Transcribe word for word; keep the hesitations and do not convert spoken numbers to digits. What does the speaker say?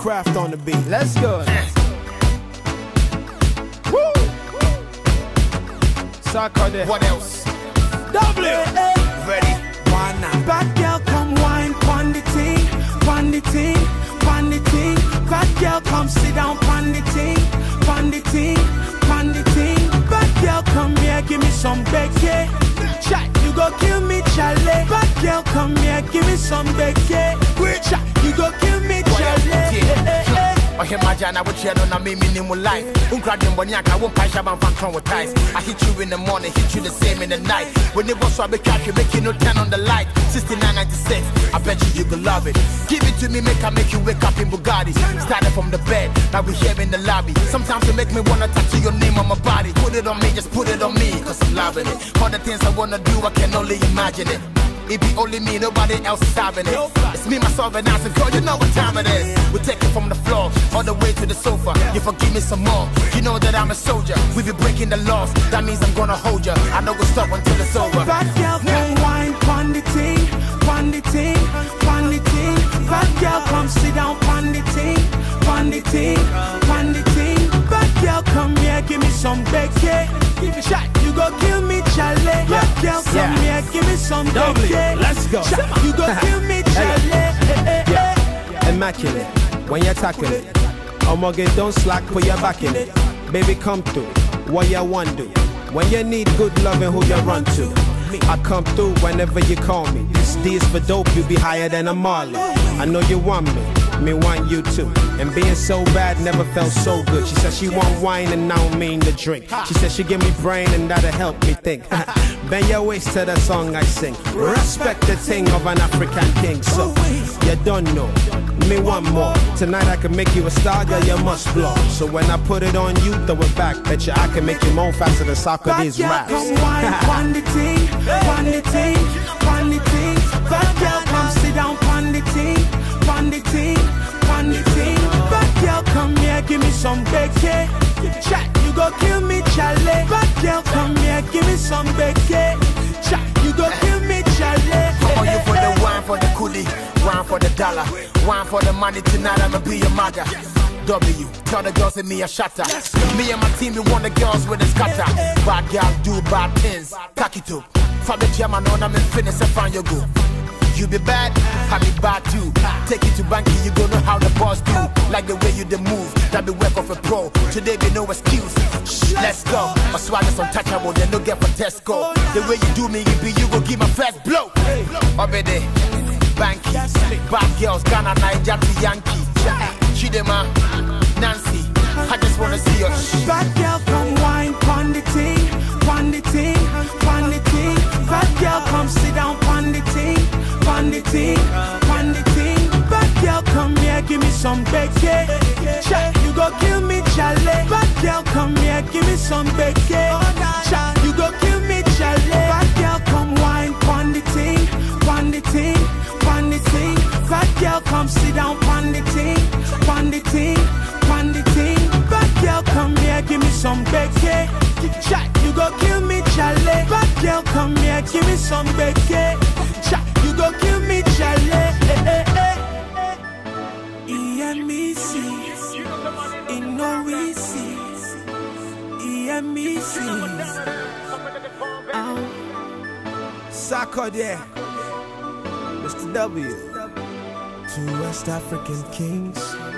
Craft on the beat. Let's go. Woo! Sarkodie. What else? W. Ready? Why not? Bad girl, come wine, pon di ting, pon di ting, pon di ting. Bad girl, come sit down, pon di ting, pon di ting, pon di ting. Bad girl, come here, give me some bacon. Chat, you go kill me, chale. Bad girl, come here, give me some bacon. Chat, you go kill me, chale. I hear my jana with you on a minimal life. Uncradin Bonyaka won't pass about with ties. I hit you in the morning, hit you the same in the night. When it was so I be catching, make you no turn on the light. sixty-nine ninety-six, I bet you you could love it. Give it to me, make I make you wake up in Bugatti. Started from the bed, now we here in the lobby. Sometimes you make me wanna tattoo your name on my body. Put it on me, just put it on me, cause I'm loving it. All the things I wanna do, I can only imagine it. It be only me, nobody else is having it. It's me, myself, and I said, girl, you know what time it is. We take it from the floor, all the way to the sofa. You forgive me some more, you know that I'm a soldier. We be breaking the laws, that means I'm gonna hold ya. I know we'll stop until it's over. Bad girl, come wine, pon di ting, pon di ting, pon di ting. Bad girl, come sit down, pon di ting, pon di ting, pon di ting. Bad girl, come here, give me some bacon. Chat, you go kill me, chale. Bad girl, come here, give me some bacon. Let's go. Chat, you go kill me, chale. Yeah. Immaculate, when you're tackling it. Omoge, don't slack, put your back in it. Baby, come through, what you want to. When you need good loving, who you run to. I come through whenever you call me. This D is for dope, you be higher than a Marley. I know you want me, me want you too. And being so bad never felt so good. She said she want wine and I don't mean to drink. She said she give me brain and that'll help me think. Bend your waist to the song I sing. Respect the thing of an African king. So, you don't know, me want more. Tonight I can make you a star, girl, you must blow. So when I put it on you, throw it back. Bet you I can make you moan faster than Sarkodie's raps. Bad girl, come wine, pon di ting, pon di ting, pon di ting. Bad girl, come sit down, pon di ting, pon di ting, pon di ting. Bad girl, come here, give me some bacon. Chat, you go kill me, chale. Bad girl, come here, give me some bacon. Chat, you go kill me, chale. Come on, you for the wine, for the coolie, wine for the dollar, wine for the money. Tonight I'ma be your mother. W, tell the girls in me a shatter. Me and my team, we want the girls with a scatter. Bad girls do bad things. Kakito, for the German on, I'm in fitness and find your go. You be bad, I be bad too. Take it to Banky, you gon' know how the boss do. Like the way you the move, that be work of a pro. Today be no excuse, shh, let's go. My swagger's untouchable, then no get for Tesco. The way you do me, you be you gon' give my first blow. Obede, Banky, bad girls, Ghana, Niger, to Yankee. Chidema, Nancy, I just wanna see your shh. Bad girl, come wine, pon di ting, pon di ting, pon di ting. Bad girl, come sit down, pon di ting, pon di ting, pon di ting. Bad girl, come here, give me some bacon. Chat, you go kill me, chale. Bad girl, come here, give me some bacon. Chat, you go kill me, chale. Bad girl, come wine, pon di ting, pon di ting, pon di ting. Bad girl, come sit down, pon di ting, pon di ting, pon di ting. Bad girl, come here, give me some bacon. Chat, you go kill me, chale. Bad girl, come here, give me some bacon. Chat, you go kill me, chale. E M E C, in no easy. E M E C, Sarkodie, Mister W, two West African kings.